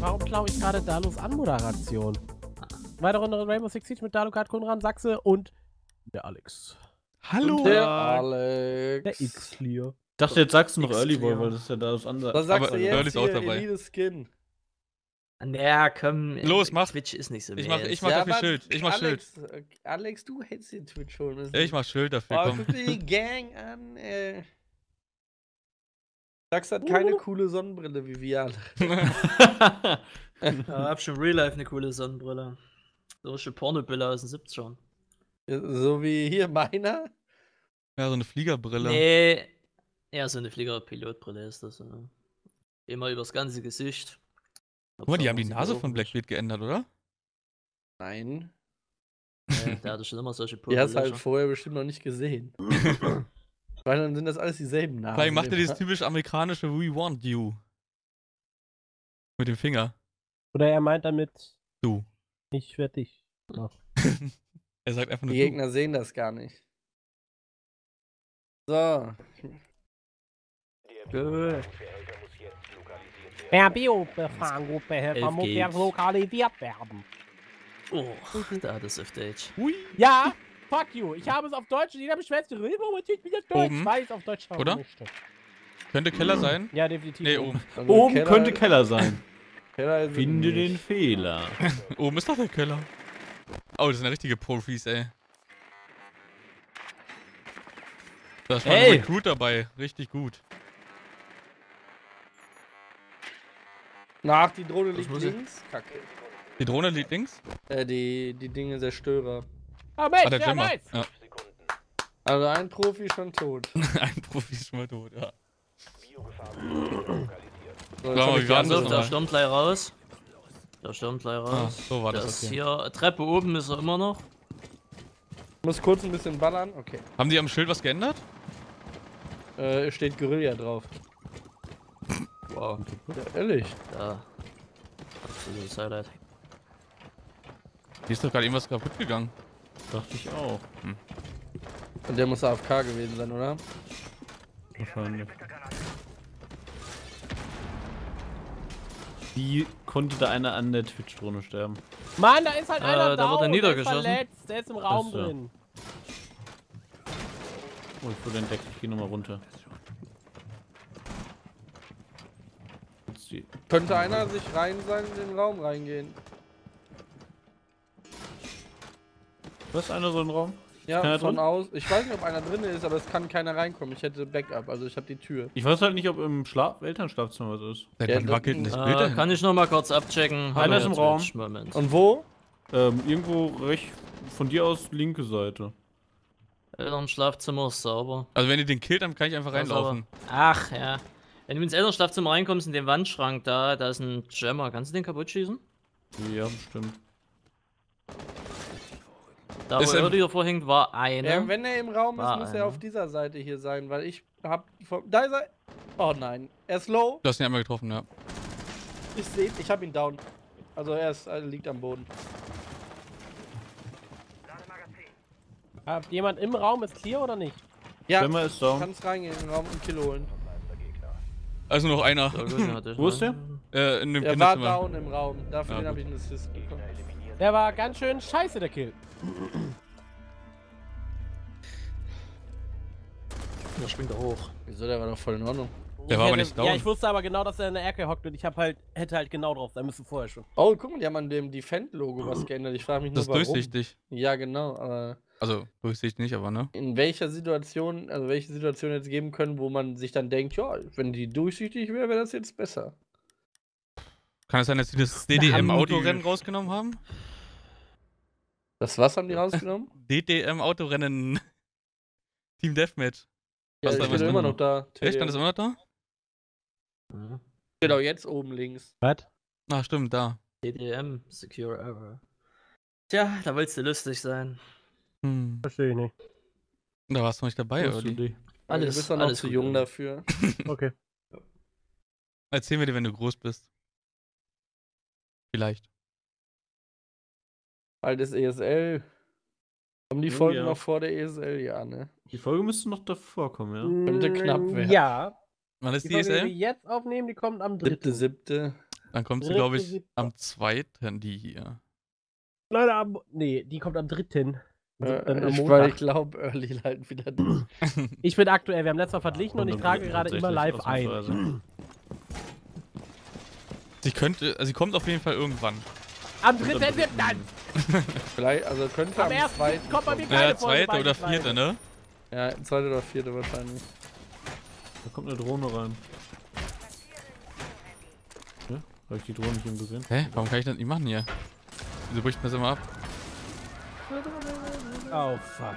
Warum klaue ich gerade Dalus Anmoderation? Weitere Runde Rainbow Six Siege mit Dalokard, Kunran, Sachse und der Alex. Hallo! Und der Alex. Der Xlear. Ich dachte, jetzt sagst du noch Early Boy, weil das ist ja Dalus Ansatz. Was sagst du jetzt? Early ist auch dabei. Skin. Naja, komm. Los, mach. Twitch ist nicht so mehr. Ich mach dafür Schild. Ich mach Alex, Schild. Alex, du hältst den Twitch schon. Ich mach Schild dafür. Oh, guck dir die Gang an, ey. Sachse hat keine coole Sonnenbrille wie wir alle. Ich hab schon Real Life eine coole Sonnenbrille. So eine Pornobrille aus den 70ern. So wie hier meiner? Ja, so eine Fliegerbrille. Nee. Ja, so eine Fliegerpilotbrille ist das. Oder? Immer übers ganze Gesicht. Guck mal, die haben die Nase von Blackbeard geändert, oder? Nein. Ja, der hatte schon immer solche Pulver. Der hat es halt vorher bestimmt noch nicht gesehen. Weil dann sind das alles dieselben Namen. Vielleicht macht er dieses typisch amerikanische We want you. Mit dem Finger. Oder er meint damit, du. Ich werd dich. Ja. Er sagt einfach nur die Gegner sehen das gar nicht. So. Per Bio-Befahrengut muss ja lokalisiert werden. Oh, da hat es auf Deutsch. Hui. Ja, fuck you. Ich habe es auf Deutsch und jeder beschwert sich, warum ich wieder Deutsch weiß auf Deutsch haben möchte. Könnte Keller sein? Ja, definitiv. Nee, oben. Also oben Keller könnte Keller sein. Keller finde den Fehler. Oben ist doch der Keller. Oh, das sind ja richtige Profis, ey. Da ist ein Recruit dabei. Richtig gut. Nach, die Drohne liegt links. Kacke. Die Drohne liegt links? Die Dinge Zerstörer. Ah, Mensch, der weiß. Ja. Also ein Profi schon tot. Ein Profi schon mal tot, ja. So, wie war das? Da stürmt gleich raus. Da stürmt gleich raus. Ah, so war das okay. Hier, Treppe oben ist er immer noch. Ich muss kurz ein bisschen ballern, okay. Haben die am Schild was geändert? Steht Guerilla drauf. Wow. Ja, ehrlich? Ja. Absolutes Highlight. Hier ist doch gerade irgendwas kaputt gegangen. Dachte ich auch. Hm. Und der muss AFK gewesen sein, oder? Wahrscheinlich. Wie konnte da einer an der Twitch-Drohne sterben? Mann, da ist halt einer da wird er niedergeschossen. Der ist im Raum drin. Oh, ich wurde entdeckt. Ich geh nochmal runter. Könnte einer sich rein sein in den Raum reingehen? Was ist einer so ein Raum? Ja, von aus. Ich weiß nicht, ob einer drin ist, aber es kann keiner reinkommen. Ich hätte Backup, also ich habe die Tür. Ich weiß halt nicht, ob im Elternschlafzimmer was ist. Ja, das kann ich noch mal kurz abchecken. Einer ist im Raum. Moment. Und wo? Irgendwo rechts von dir aus linke Seite. Elternschlafzimmer ist sauber. Also wenn ihr den killt, dann kann ich einfach reinlaufen. Ach ja. Wenn du ins Elternschlafzimmer reinkommst, in den Wandschrank da ist ein Jammer. Kannst du den kaputt schießen? Ja, bestimmt. Da wo er wieder vorhängt, war einer. Ja, wenn er im Raum ist, muss er auf dieser Seite hier sein, weil ich hab... Da ist er... Oh nein, er ist low. Du hast ihn einmal getroffen, ja. Ich seh, ich hab ihn down. Also er liegt am Boden. Habt jemand im Raum, ist Xlear oder nicht? Ja, ist down. Kannst reingehen in den Raum und Kill holen. Also noch einer. Wo ist der? In dem Kinderzimmer. Der war down im Raum. Dafür habe ich einen Assist bekommen. Der war ganz schön scheiße, der Kill. Der springt da hoch. Wieso? Der war doch voll in Ordnung. Der war aber nicht down. Ja, ich wusste aber genau, dass er in der Ecke hockt und ich hätte halt genau drauf sein müssen vorher schon. Oh, guck mal, die haben an dem Defend-Logo was geändert. Ich frage mich nur, warum. Das ist durchsichtig. Ja, genau, aber... Also, durchsichtig nicht, aber ne? In welcher Situation, also welche Situation jetzt geben können, wo man sich dann denkt, ja, wenn die durchsichtig wäre, wäre das jetzt besser. Kann es sein, dass die das DDM-Autorennen rausgenommen haben? Das was haben die rausgenommen? DDM-Autorennen. Team Deathmatch. Ja, ich bin immer noch da. Echt? Dann ist immer noch da? Mhm. Genau, jetzt oben links. Was? Ach, stimmt, da. DDM, Secure Ever. Tja, da willst du lustig sein. Hm. Verstehe ich nicht. Da warst du nicht dabei, oder? Du bist doch noch zu jung dafür. Okay. Erzähl mir dir, wenn du groß bist. Vielleicht. Altes ESL. Kommen die Folgen noch vor der ESL? Ja, ne? Die Folge müsste noch davor kommen, ja? Könnte knapp werden. Ja. Wann ist die ESL? Die wir jetzt aufnehmen, die kommt am 3.7. Dann kommt sie, glaube ich, am 2. die hier. Leider am... Nee, die kommt am 3. Ich glaube, Early halt wieder nicht. Ich bin aktuell, wir haben letztes Mal verglichen und ich trage gerade immer live ein. Sie könnte, also sie kommt auf jeden Fall irgendwann. Am 3. wird dann! Vielleicht, also könnte am 2. kommt bei mir keine Folge. Ja, 2. oder 4. ne? Ja, 2. oder 4. wahrscheinlich. Da kommt eine Drohne rein. Ja? Habe ich die Drohne nicht eben gesehen? Hä? Warum kann ich das nicht machen hier? Wieso bricht man das immer ab? Oh fuck.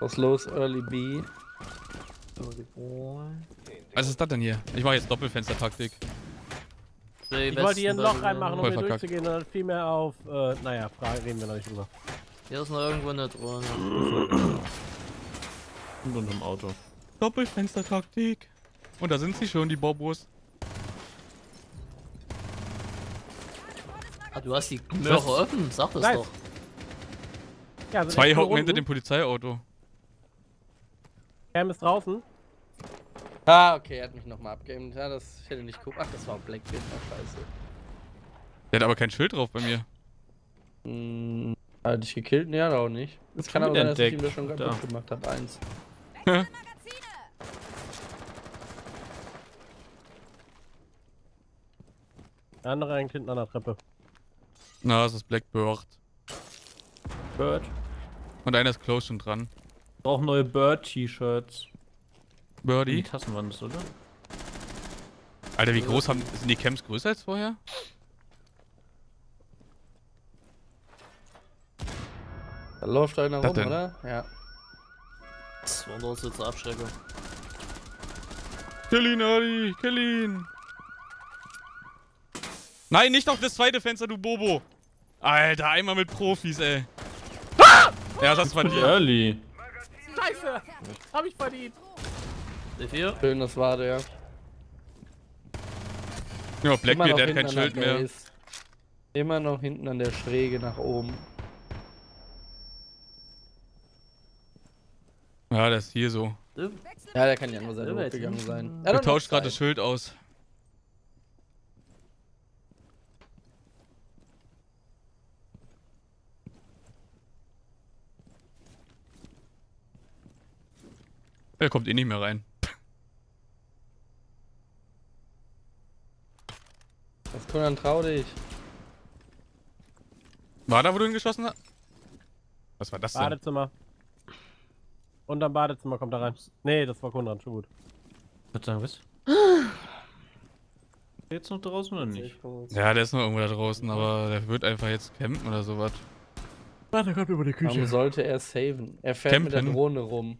Was los, Early B? Was ist das denn hier? Ich mache jetzt Doppelfenster-Taktik. Ich wollte hier ein Loch reinmachen, um hier durchzugehen, und dann fiel mir auf. Naja, Frage reden wir noch nicht drüber. Hier ist noch irgendwo eine Drohne. Und unterm Auto. Doppelfenster-Taktik. Und da sind sie schon, die Bobos. Du hast die Möhre offen, sag das doch. Ja, also 2 hocken hinter dem Polizeiauto. Cam ist draußen. Ah, okay, er hat mich nochmal abgegeben. Ja, das, ich hätte nicht geguckt. Ach, das war ein Blackbeard, scheiße. Der hat aber kein Schild drauf bei mir. Hm, hat er dich gekillt? Nee, hat er auch nicht. Das kann aber sein, dass ich ihm das schon kaputt gemacht habe. 1. Der andere hängt hinten an der Treppe. Na, das ist Blackbeard. Bird. Und einer ist close schon dran. Ich brauche neue Bird-T-Shirts. Birdie? Die Tassen waren das, oder? Alter, wie groß sind die Camps größer als vorher? Da läuft einer rum, oder? Ja. Das war uns jetzt eine Abschreckung. Kill ihn, Adi! Kill ihn! Nein, nicht auf das 2. Fenster, du Bobo! Alter, einmal mit Profis, ey. Ah! Ja, das war dir. Early. Scheiße! Hab ich verdient! Hier? Schön, das war der. Ja, Blackbeard, der hat kein Schild mehr. Immer noch hinten an der Schräge nach oben. Ja, das ist hier so. Ja, der kann ja nur selber hochgegangen sein. Er tauscht gerade das Schild aus. Er kommt eh nicht mehr rein. Das Kunran, trau dich. War da, wo du ihn geschossen hast? Was war das denn? Badezimmer. Unterm Badezimmer kommt er rein. Nee, das war Kunran, schon gut. Was sagen wir's? Jetzt noch draußen oder nicht? Ja, der ist noch irgendwo da draußen, aber der wird einfach jetzt campen oder sowas. Warte, kommt über die Küche. Warum sollte er saven? Er fährt mit der Drohne rum.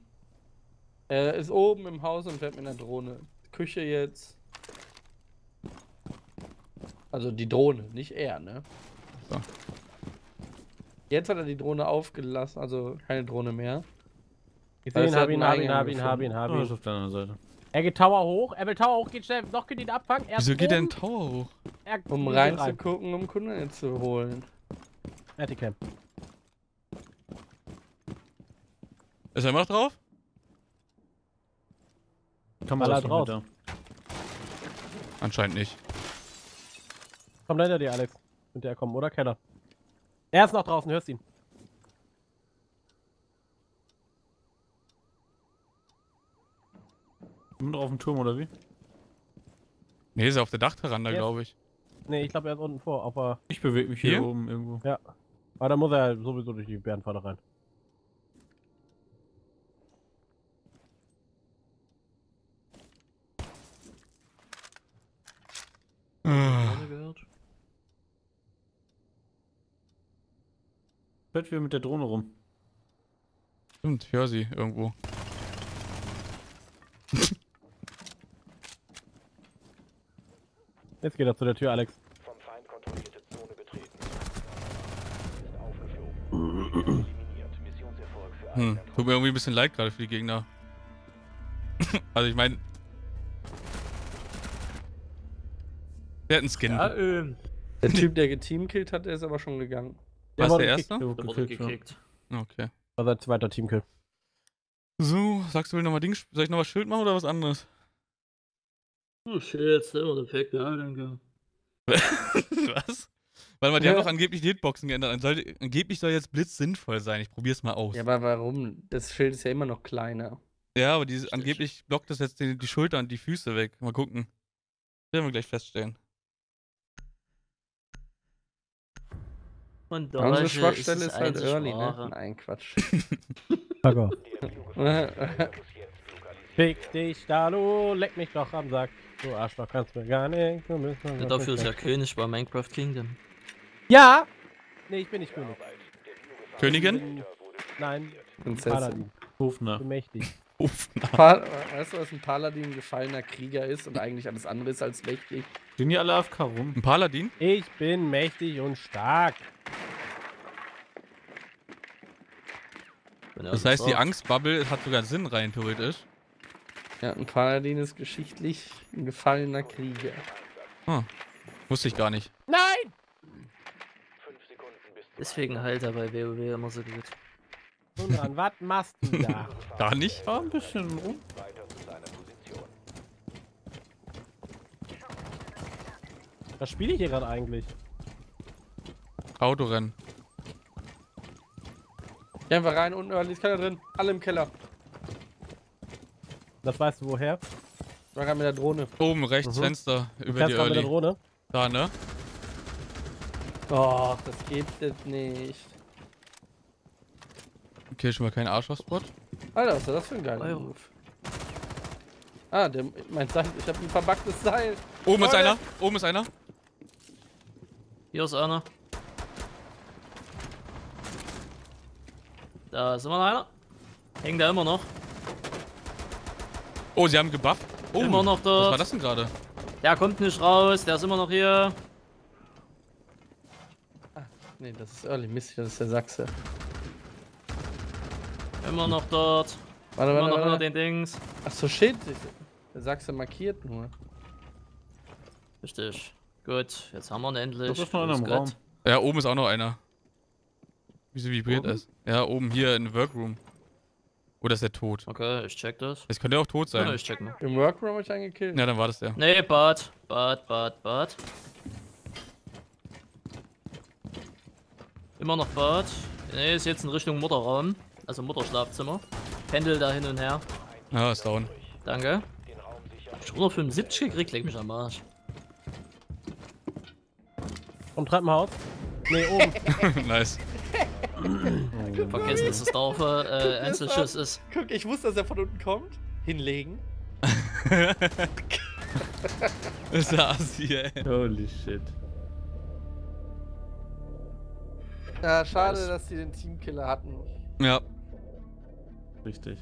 Er ist oben im Haus und fährt mit einer Drohne. Küche jetzt. Also die Drohne, nicht er, ne? So. Jetzt hat er die Drohne aufgelassen, also keine Drohne mehr. Ich sehe ihn, hab ihn. Ist auf der anderen Seite. Er geht Tower hoch, er will Tower hoch, geht schnell, noch geht ihn abfangen. Wieso geht er in Tower hoch? Um reinzugucken, um Kunden zu holen. Etikett. Ist er immer noch drauf? Kann man da drauf? Anscheinend nicht. Komm hinter dir, Alex. Könnte er kommen, oder? Keller. Er ist noch draußen, hörst ihn. Unten auf dem Turm, oder wie? Nee, ist er auf der Dachterrande, glaube ich. Nee, ich glaube, er ist unten vor, aber... Ich bewege mich hier oben irgendwo. Ja. Aber da muss er sowieso durch die Bärenfalle rein. Fährt wieder mit der Drohne rum. Stimmt, ich höre sie irgendwo. Jetzt geht er zu der Tür, Alex. Vom Feind kontrollierte Zone betreten. Aufgeflogen. Missionserfolg für alle. Tut mir irgendwie ein bisschen leid gerade für die Gegner. Also ich meine... Der hat einen Skin. Ja, der Typ, der geteamkillt hat, der ist aber schon gegangen. War der Erste? Der wurde gekickt. Okay. War sein 2. Teamkill. So, sagst du, will nochmal Ding, soll ich nochmal Schild machen oder was anderes? Oh, shit, Silver Effekt, ja, danke. Was? Weil man, die haben doch angeblich die Hitboxen geändert. Angeblich soll jetzt Blitz sinnvoll sein. Ich probier's mal aus. Ja, aber warum? Das Schild ist ja immer noch kleiner. Ja, aber dieses, angeblich blockt das jetzt die Schulter und die Füße weg. Mal gucken. Das werden wir gleich feststellen. Und unsere Schwachstelle ist halt Early, ne? Nein, Quatsch. Fick dich, Dalu, leck mich doch am Sack. Du Arschloch, kannst mir gar nichts. Dafür ist er König bei Minecraft Kingdom. Ja! Nee, ich bin nicht König. Königin? Nein, Paladin. Hofner. Mächtig. Hofner. Weißt du, was ein Paladin, ein gefallener Krieger ist und eigentlich alles andere ist als mächtig? Sind die alle AFK rum? Ein Paladin? Ich bin mächtig und stark. Das heißt, die Angstbubble hat sogar Sinn rein, theoretisch. Ja, ein Paladin ist geschichtlich ein gefallener Krieger. Ah, wusste ich gar nicht. Nein! Deswegen heilt er bei WoW immer so gut. Kunran, was machst du da? Gar nicht? War ein bisschen rum. Was spiele ich hier gerade eigentlich? Autorennen. Geh einfach rein, unten ist keiner drin. Alle im Keller. Das weißt du woher? War gerade mit der Drohne. Oben rechts, Fenster über die Early. Mit der Drohne? Da, ne? Oh, das geht jetzt nicht. Okay, schon mal kein Arschloch-Spot. Alter, was ist das für ein geiler Ruf? Ah, der meint Seil. Ich hab ein verbuggtes Seil. Oben ist einer. Oben ist einer. Hier ist einer. Da ist immer noch einer. Hängt da immer noch. Oh, sie haben gebufft. Oh, immer noch dort. Was war das denn gerade? Der kommt nicht raus. Der ist immer noch hier. Ah, nee, das ist Early. Mist, das ist der Sachse. Immer noch dort. Warte, immer noch unter den Dings. Ach so, shit. Der Sachse markiert nur. Richtig. Gut, jetzt haben wir ihn endlich. Das ist noch einer im Raum. Ja, oben ist auch noch einer. Wie sie vibriert ist. Ja, oben hier in der Workroom. Oder ist der tot? Okay, ich check das. Es könnte auch tot sein. Ja, ich check mal. Im Workroom habe ich einen gekillt. Ja, dann war das der. Nee, Bad. Immer noch Bad. Nee, ist jetzt in Richtung Mutterraum. Also Mutterschlafzimmer. Pendel da hin und her. Ja, ist down. Danke. Hab ich 175 gekriegt, leg mich am Arsch. Vom Treppenhaus? Nee, oben. Nice. Vergessen, dass es drauf Einzelschuss ist. Guck, ich wusste, dass er von unten kommt. Hinlegen. Ist der Assi, ey. Holy shit. Ja, schade, dass die den Teamkiller hatten. Ja. Richtig.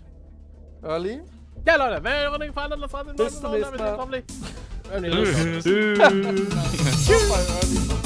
Early? Ja, Leute, wenn ihr eine Runde gefallen habt, lasst uns ein Like da. Bis zum nächsten Mal. Tschüss.